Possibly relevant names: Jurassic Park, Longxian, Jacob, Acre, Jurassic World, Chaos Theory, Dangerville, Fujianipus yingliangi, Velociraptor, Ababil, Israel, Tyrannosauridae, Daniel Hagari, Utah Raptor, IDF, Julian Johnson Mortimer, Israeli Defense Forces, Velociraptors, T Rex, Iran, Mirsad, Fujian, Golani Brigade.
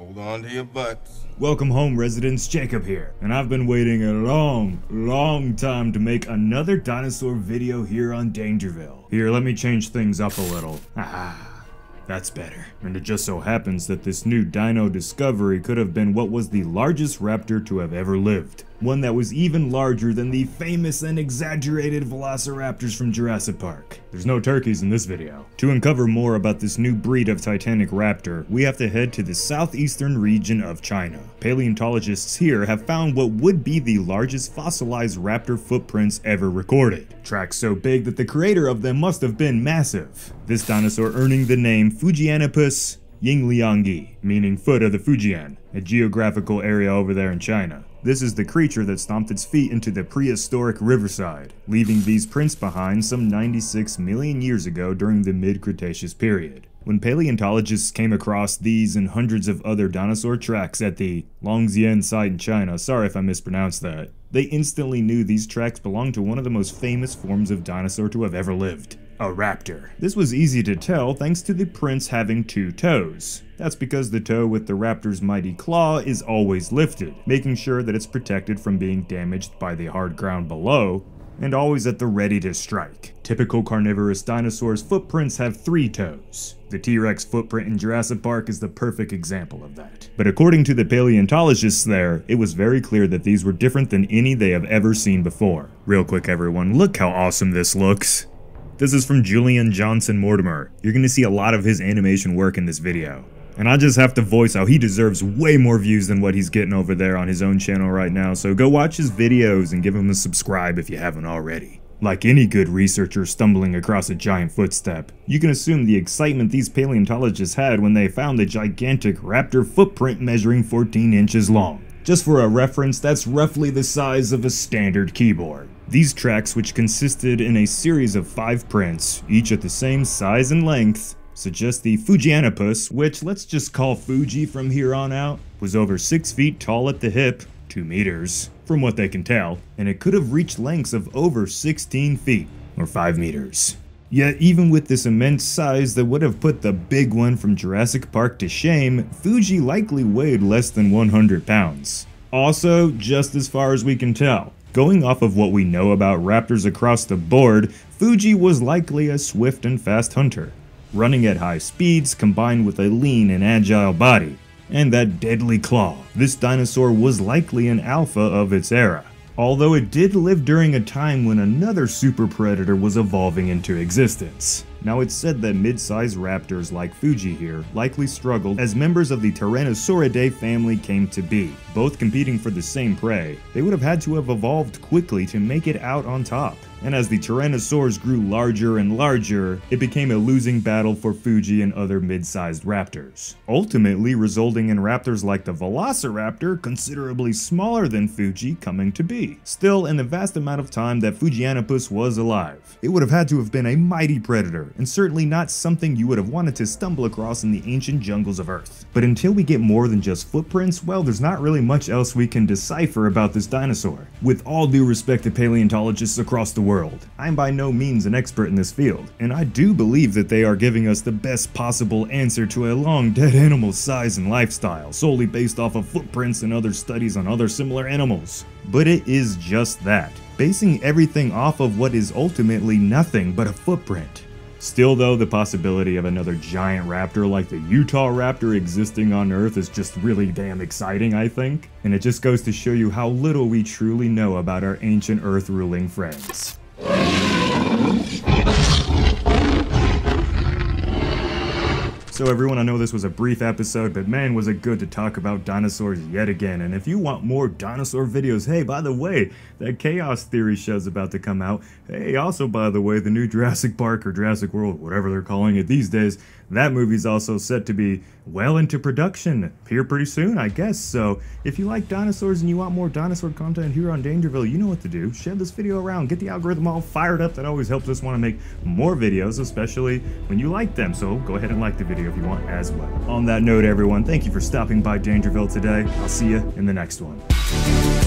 Hold on to your butts. Welcome home, residents. Jacob here, and I've been waiting a long time to make another dinosaur video here on Dangerville. Here, let me change things up a little. That's better. And it just so happens that this new dino discovery could have been what was the largest raptor to have ever lived. One that was even larger than the famous and exaggerated Velociraptors from Jurassic Park. There's no turkeys in this video. To uncover more about this new breed of titanic raptor, we have to head to the southeastern region of China. Paleontologists here have found what would be the largest fossilized raptor footprints ever recorded. Tracks so big that the creator of them must have been massive. This dinosaur earning the name Fujianipus yingliangi, meaning foot of the Fujian, a geographical area over there in China. This is the creature that stomped its feet into the prehistoric riverside, leaving these prints behind some 96 million years ago during the mid-Cretaceous period. When paleontologists came across these and hundreds of other dinosaur tracks at the Longxian site in China, sorry if I mispronounced that, they instantly knew these tracks belonged to one of the most famous forms of dinosaur to have ever lived. A raptor. This was easy to tell thanks to the prints having two toes. That's because the toe with the raptor's mighty claw is always lifted, making sure that it's protected from being damaged by the hard ground below, and always at the ready to strike. Typical carnivorous dinosaurs' footprints have three toes. The T-Rex footprint in Jurassic Park is the perfect example of that. But according to the paleontologists there, it was very clear that these were different than any they have ever seen before. Real quick everyone, look how awesome this looks. This is from Julian Johnson Mortimer. You're gonna see a lot of his animation work in this video. And I just have to voice how he deserves way more views than what he's getting over there on his own channel right now, so go watch his videos and give him a subscribe if you haven't already. Like any good researcher stumbling across a giant footstep, you can assume the excitement these paleontologists had when they found a gigantic raptor footprint measuring 14 inches long. Just for a reference, that's roughly the size of a standard keyboard. These tracks, which consisted in a series of 5 prints, each at the same size and length, suggest the Fujianipus, which let's just call Fuji from here on out, was over 6 feet tall at the hip, 2 meters, from what they can tell, and it could have reached lengths of over 16 feet, or 5 meters. Yet, even with this immense size that would have put the big one from Jurassic Park to shame, Fuji likely weighed less than 100 pounds. Also, just as far as we can tell. Going off of what we know about raptors across the board, Fuji was likely a swift and fast hunter, running at high speeds combined with a lean and agile body, and that deadly claw. This dinosaur was likely an alpha of its era, although it did live during a time when another super predator was evolving into existence. Now it's said that mid-sized raptors like Fuji here likely struggled as members of the Tyrannosauridae family came to be. Both competing for the same prey, they would have had to have evolved quickly to make it out on top. And as the Tyrannosaurs grew larger and larger, it became a losing battle for Fuji and other mid-sized raptors, ultimately resulting in raptors like the Velociraptor, considerably smaller than Fuji, coming to be. Still, in the vast amount of time that Fujianipus was alive, it would have had to have been a mighty predator, and certainly not something you would have wanted to stumble across in the ancient jungles of Earth. But until we get more than just footprints, well, there's not really much else we can decipher about this dinosaur. With all due respect to paleontologists across the world, I'm by no means an expert in this field, and I do believe that they are giving us the best possible answer to a long dead animal's size and lifestyle, solely based off of footprints and other studies on other similar animals. But it is just that, basing everything off of what is ultimately nothing but a footprint. Still though, the possibility of another giant raptor like the Utah Raptor existing on Earth is just really damn exciting, I think. And it just goes to show you how little we truly know about our ancient Earth ruling friends. So everyone, I know this was a brief episode, but man, was it good to talk about dinosaurs yet again. And if you want more dinosaur videos, hey, by the way, that Chaos Theory show's about to come out. Hey, also, by the way, the new Jurassic Park or Jurassic World, whatever they're calling it these days, that movie's also set to be well into production here pretty soon, I guess. So if you like dinosaurs and you want more dinosaur content here on Dangerville, you know what to do. Share this video around, get the algorithm all fired up. That always helps us want to make more videos, especially when you like them. So go ahead and like the video if you want as well. On that note, everyone, thank you for stopping by Dangerville today. I'll see you in the next one.